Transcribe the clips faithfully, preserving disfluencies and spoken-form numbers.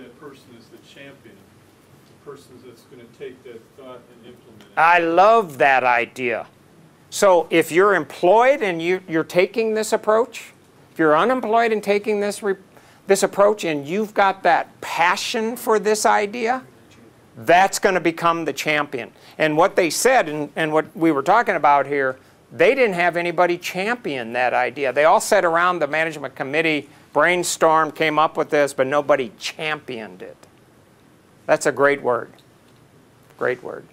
that person is the champion, the person that's going to take that thought and implement it. I love that idea. So if you're employed and you, you're taking this approach, if you're unemployed and taking this, re, this approach and you've got that passion for this idea, that's going to become the champion. And what they said and, and what we were talking about here, they didn't have anybody champion that idea. They all sat around the management committee, brainstormed, came up with this, but nobody championed it. That's a great word. Great word.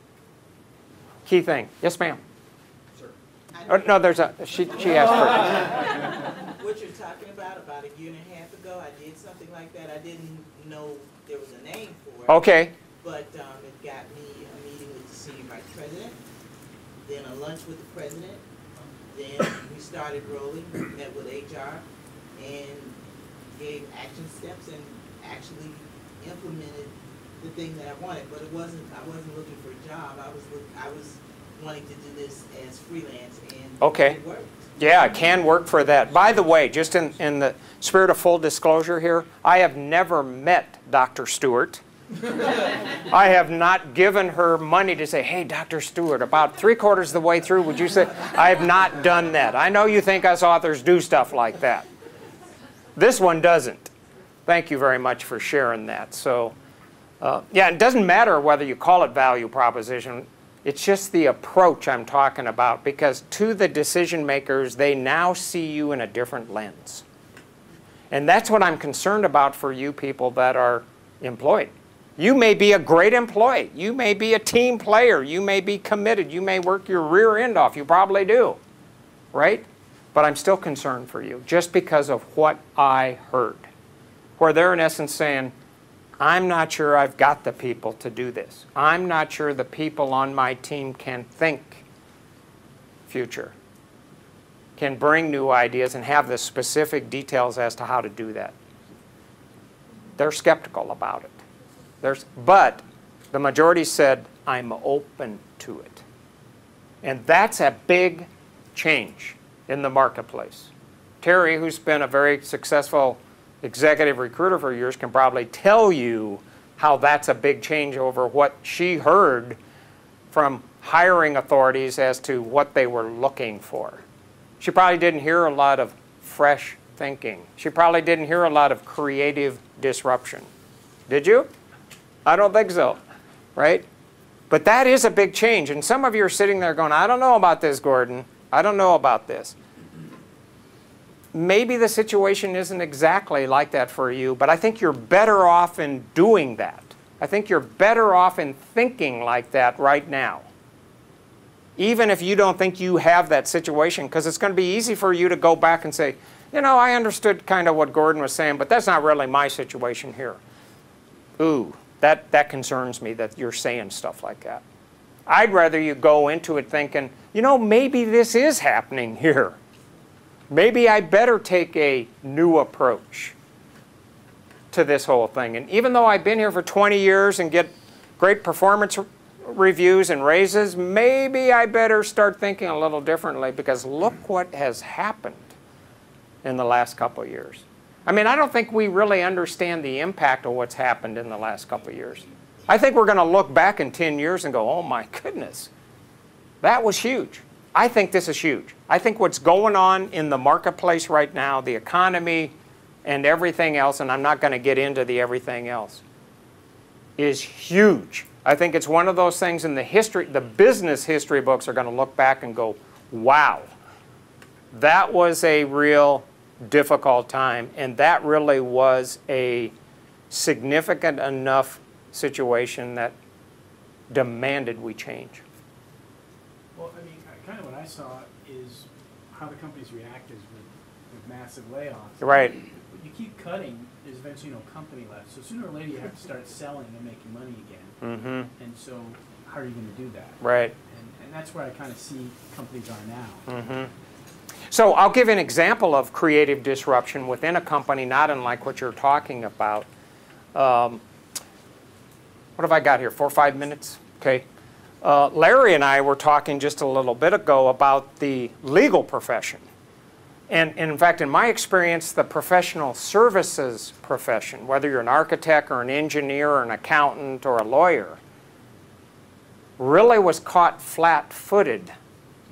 Key thing. Yes, ma'am. Sure. Oh, no, there's a, she, she asked first. What you're talking about, about a year and a half ago, I did something like that. I didn't know there was a name for it. Okay. But um, it got me a meeting with the senior vice president, then a lunch with the president, then we started rolling, met with H R, and gave action steps and actually implemented the thing that I wanted. But it wasn't, I wasn't looking for a job. I was, I was wanting to do this as freelance, and okay. It worked. Yeah, it can work for that. By the way, just in, in the spirit of full disclosure here, I have never met Doctor Stewart. I have not given her money to say, hey, Doctor Stewart, about three quarters of the way through, would you say? I have not done that. I know you think us authors do stuff like that. This one doesn't. Thank you very much for sharing that. So, uh, yeah, it doesn't matter whether you call it value proposition. It's just the approach I'm talking about, because to the decision makers, they now see you in a different lens. And that's what I'm concerned about for you people that are employed. You may be a great employee. You may be a team player. You may be committed. You may work your rear end off. You probably do, right? But I'm still concerned for you just because of what I heard, where they're in essence saying, I'm not sure I've got the people to do this. I'm not sure the people on my team can think future, can bring new ideas and have the specific details as to how to do that. They're skeptical about it. There's, but the majority said, I'm open to it. And that's a big change in the marketplace. Terry, who's been a very successful executive recruiter for years, can probably tell you how that's a big change over what she heard from hiring authorities as to what they were looking for. She probably didn't hear a lot of fresh thinking. She probably didn't hear a lot of creative disruption. Did you? I don't think so, right? But that is a big change. And some of you are sitting there going, I don't know about this, Gordon. I don't know about this. Maybe the situation isn't exactly like that for you, but I think you're better off in doing that. I think you're better off in thinking like that right now. Even if you don't think you have that situation, because it's going to be easy for you to go back and say, you know, I understood kind of what Gordon was saying, but that's not really my situation here. Ooh. That, that concerns me that you're saying stuff like that. I'd rather you go into it thinking, you know, maybe this is happening here. Maybe I better take a new approach to this whole thing. And even though I've been here for twenty years and get great performance reviews and raises, maybe I better start thinking a little differently, because look what has happened in the last couple of years. I mean, I don't think we really understand the impact of what's happened in the last couple of years. I think we're going to look back in ten years and go, oh my goodness, that was huge. I think this is huge. I think what's going on in the marketplace right now, the economy and everything else, and I'm not going to get into the everything else, is huge. I think it's one of those things in the history, the business history books are going to look back and go, wow, that was a real difficult time, and that really was a significant enough situation that demanded we change. Well, I mean, kind of what I saw is how the companies reacted with, with massive layoffs. Right. You keep cutting, there's eventually no company left. So sooner or later, you have to start selling and making money again. Mm-hmm. And so, how are you going to do that? Right. And, and that's where I kind of see companies are now. Mm-hmm. So I'll give an example of creative disruption within a company, not unlike what you're talking about. Um, what have I got here? Four or five minutes? Okay. Uh, Larry and I were talking just a little bit ago about the legal profession. And, and in fact, in my experience, the professional services profession, whether you're an architect or an engineer or an accountant or a lawyer, really was caught flat-footed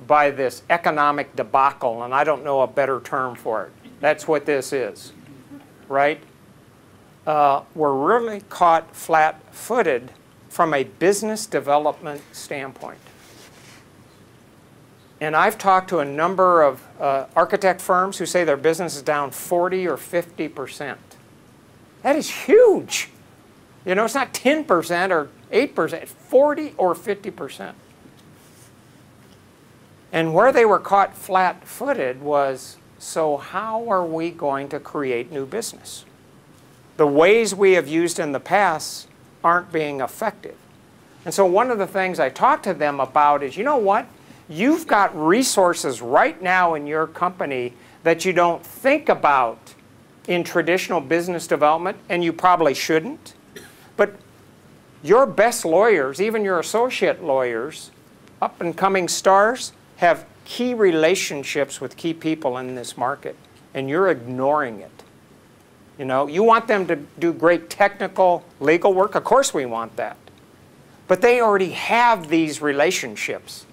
by this economic debacle, and I don't know a better term for it. That's what this is, right? Uh, we're really caught flat-footed from a business development standpoint. And I've talked to a number of uh, architect firms who say their business is down forty or fifty percent. That is huge. You know, it's not ten percent or eight percent, it's forty or fifty percent. And where they were caught flat-footed was, so how are we going to create new business? The ways we have used in the past aren't being effective. And so one of the things I talked to them about is, you know what? You've got resources right now in your company that you don't think about in traditional business development, and you probably shouldn't. But your best lawyers, even your associate lawyers, up-and-coming stars, have key relationships with key people in this market, and you're ignoring it. You know, you want them to do great technical legal work. Of course we want that. But they already have these relationships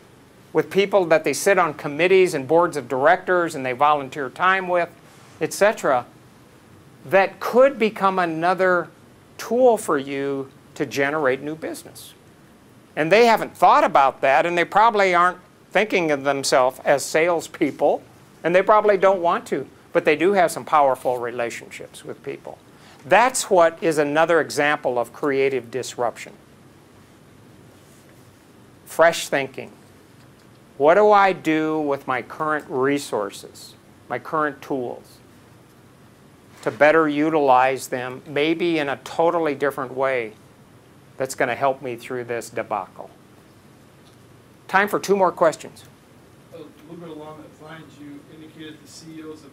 with people that they sit on committees and boards of directors and they volunteer time with, et cetera, that could become another tool for you to generate new business. And they haven't thought about that, and they probably aren't thinking of themselves as salespeople, and they probably don't want to, but they do have some powerful relationships with people. That's what is another example of creative disruption. Fresh thinking. What do I do with my current resources, my current tools, to better utilize them, maybe in a totally different way that's going to help me through this debacle? Time for two more questions. A little bit along that lines, you indicated the C E Os have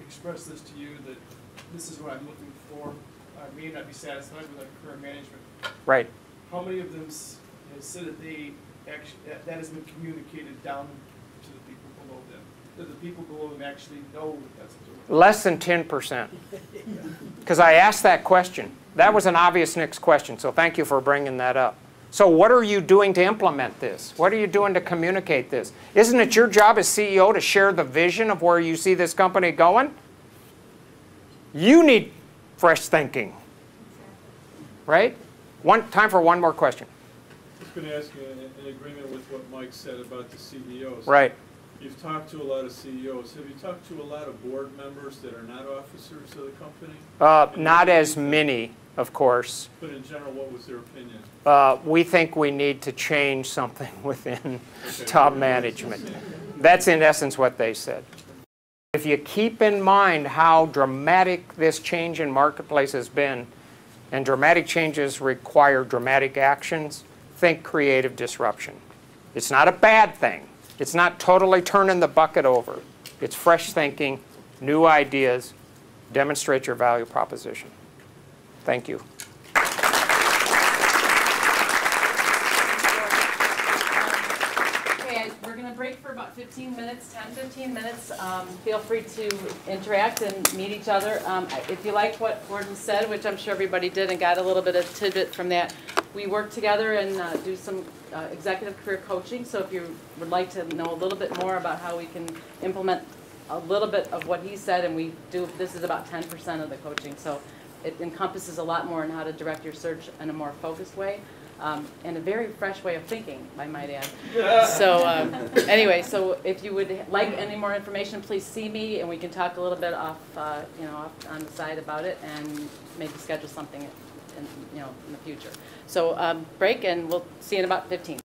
expressed this to you, that this is what I'm looking for. I may not be satisfied with our current management. Right. How many of them have said that they Actually, that, that has been communicated down to the people below them? Do the people below them actually know that that's what they're less than ten percent. Because I asked that question. That was an obvious next question, so thank you for bringing that up. So what are you doing to implement this? What are you doing to communicate this? Isn't it your job as C E O to share the vision of where you see this company going? You need fresh thinking, right? One, time for one more question. I was going to ask you, in agreement with what Mike said about the C E Os. Right. You've talked to a lot of C E Os. Have you talked to a lot of board members that are not officers of the company? Uh, not as many, of course. But in general, what was their opinion? Uh, we think we need to change something within okay. top management. That's in essence what they said. If you keep in mind how dramatic this change in marketplace has been, and dramatic changes require dramatic actions, think creative disruption. It's not a bad thing. It's not totally turning the bucket over. It's fresh thinking, new ideas. Demonstrate your value proposition. Thank you. Okay, we're going to break for about fifteen minutes, ten, fifteen minutes. Um, feel free to interact and meet each other. Um, if you liked what Gordon said, which I'm sure everybody did and got a little bit of tidbit from that, we work together and uh, do some uh, executive career coaching, so if you would like to know a little bit more about how we can implement a little bit of what he said, and we do, this is about ten percent of the coaching, so it encompasses a lot more in how to direct your search in a more focused way, um, and a very fresh way of thinking, I might add. Yeah. So um, anyway, so if you would like any more information, please see me, and we can talk a little bit off, uh, you know, off on the side about it, and maybe schedule something in, you know, in the future. So um, break, and we'll see you in about fifteen.